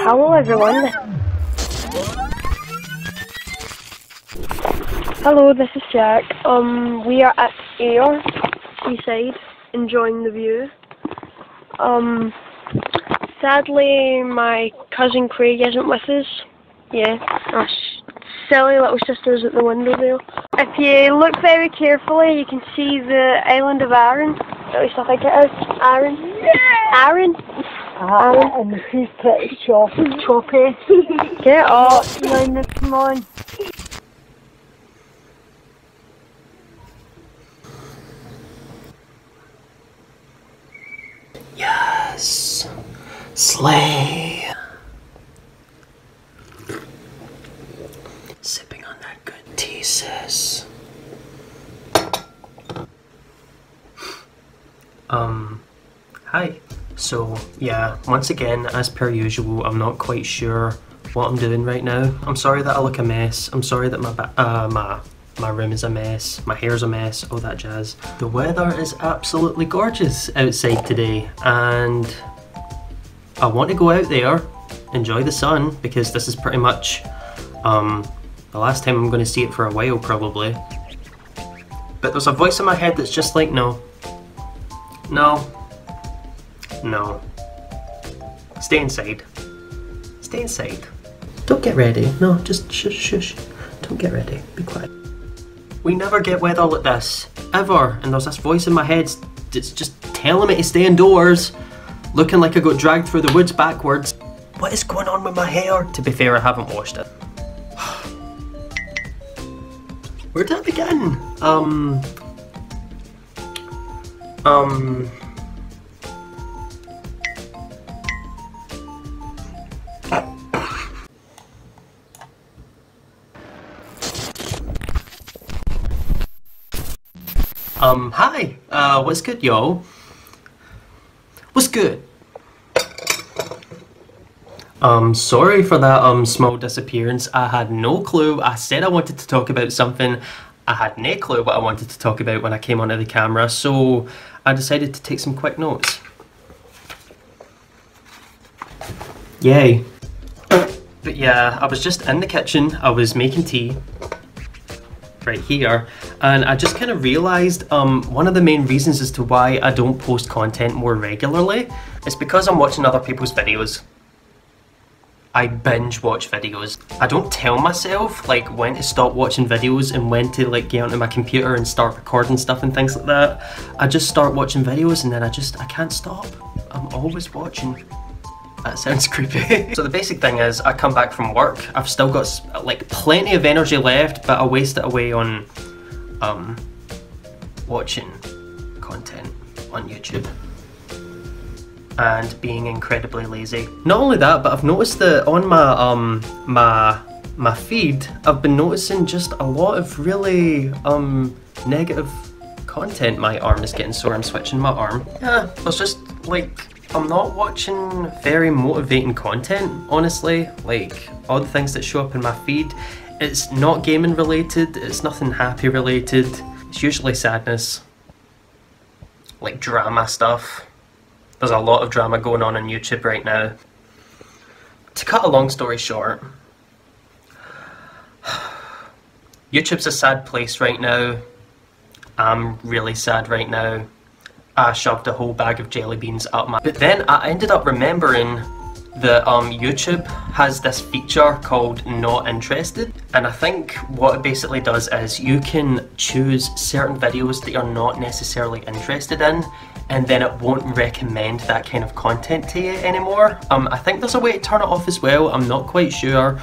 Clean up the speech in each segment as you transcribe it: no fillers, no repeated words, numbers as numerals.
Hello everyone. Hello, this is Jack. We are at Ayr, seaside, enjoying the view. Sadly, my cousin Craig isn't with us. Yeah, our silly little sister's at the window there. If you look very carefully, you can see the island of Aran. At least I think it is. Aran. Yeah. Aran. And he's pretty choppy. Get up. Come on. Yes. Slay. Sipping on that good tea, sis. Hi. So, yeah, once again, as per usual, I'm not quite sure what I'm doing right now. I'm sorry that I look a mess. I'm sorry that my room is a mess, my hair's a mess, all that jazz. The weather is absolutely gorgeous outside today, and I want to go out there, enjoy the sun, because this is pretty much the last time I'm going to see it for a while, probably. But there's a voice in my head that's just like, no. No. No. Stay inside. Stay inside. Don't get ready. No, just shush, shush. Don't get ready. Be quiet. We never get weather like this. Ever. And there's this voice in my head that's just telling me to stay indoors. Looking like I got dragged through the woods backwards. What is going on with my hair? To be fair, I haven't washed it. Where did I begin? Hi, what's good, yo? What's good? Sorry for that, small disappearance. I had no clue. I said I wanted to talk about something. I had no clue what I wanted to talk about when I came onto the camera, so I decided to take some quick notes. Yay. But yeah, I was just in the kitchen. I was making tea. Right here, and I just kind of realized one of the main reasons as to why I don't post content more regularly is because I'm watching other people's videos. I binge watch videos. I don't tell myself like when to stop watching videos and when to like get onto my computer and start recording stuff and things like that. I just start watching videos and then I can't stop. I'm always watching. That sounds creepy. So the basic thing is, I come back from work, I've still got like plenty of energy left, but I waste it away on watching content on YouTube and being incredibly lazy. Not only that, but I've noticed that on my my feed, I've been noticing just a lot of really negative content. My arm is getting sore, I'm switching my arm. Yeah, it's just like, I'm not watching very motivating content, honestly. Like, all the things that show up in my feed, it's not gaming related, it's nothing happy related, it's usually sadness. Like drama stuff. There's a lot of drama going on YouTube right now. To cut a long story short, YouTube's a sad place right now. I'm really sad right now. I shoved a whole bag of jelly beans up my... But then I ended up remembering that YouTube has this feature called Not Interested. And I think what it basically does is you can choose certain videos that you're not necessarily interested in, and then it won't recommend that kind of content to you anymore. I think there's a way to turn it off as well, I'm not quite sure.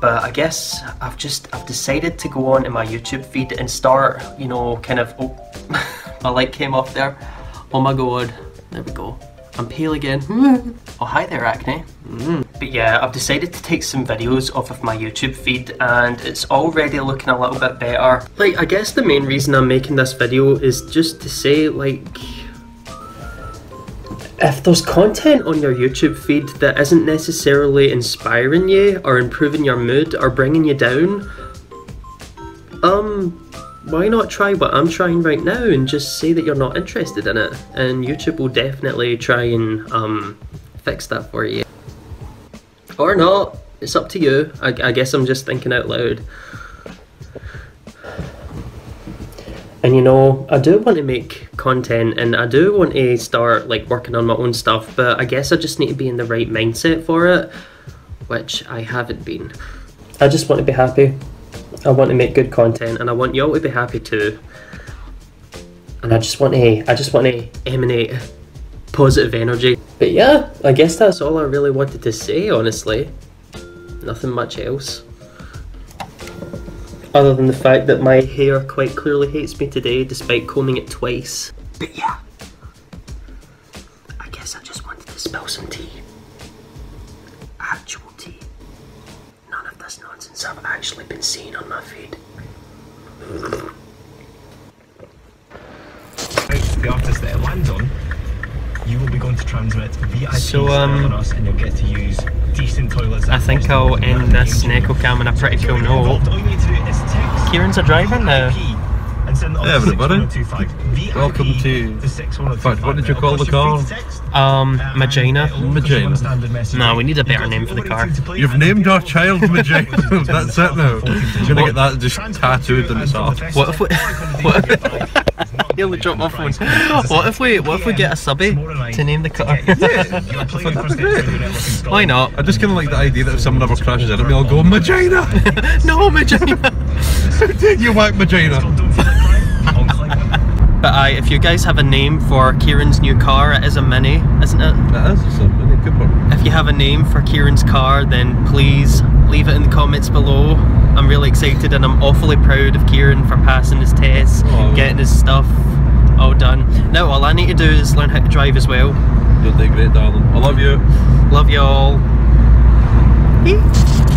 But I guess I've decided to go onto my YouTube feed and start, you know, kind of... Oh, my light came off there. Oh my god. There we go. I'm pale again. Oh, hi there, acne. But yeah, I've decided to take some videos off of my YouTube feed and it's already looking a little bit better. Like, I guess the main reason I'm making this video is just to say, like, if there's content on your YouTube feed that isn't necessarily inspiring you or improving your mood or bringing you down, why not try what I'm trying right now and just say that you're not interested in it? And YouTube will definitely try and fix that for you. Or not, it's up to you. I guess I'm just thinking out loud. And you know, I do want to make content and I do want to start like working on my own stuff, but I guess I just need to be in the right mindset for it, which I haven't been. I just want to be happy. I want to make good content and I want y'all to be happy too. And I just want to emanate positive energy. But yeah, I guess that's all I really wanted to say, honestly. Nothing much else. Other than the fact that my hair quite clearly hates me today, despite combing it twice. But yeah, I guess I just wanted to spill some tea. Actual tea. None of this nonsense I've actually been seeing on my feed. The artist that it lands on, you will be going to transmit VIP for us, and you'll get to use decent toilets. I think I'll end this Neko Cam on a pretty cool note. Kieran's a driver now. Hey everybody, welcome to, in fact, what did you call the car? Magina. Magina. No, we need a better name for the car. You've named our child Magina. That's it now. You're gonna get that just tattooed in its arm. What if we... What if... He'll drop my phone. What if we get a subby to name the car? Yeah, why not? I just kind of like the idea that if someone ever crashes in it, we all go, Magina! No, Magina! How did you whack Magina? But aye, if you guys have a name for Kieran's new car, it is a Mini, isn't it? It is, it's a Mini Cooper. If you have a name for Kieran's car, then please leave it in the comments below. I'm really excited and I'm awfully proud of Kieran for passing his tests, getting his stuff all done. Now all I need to do is learn how to drive as well. You'll do great, darling. I love you. Love you all. Eek.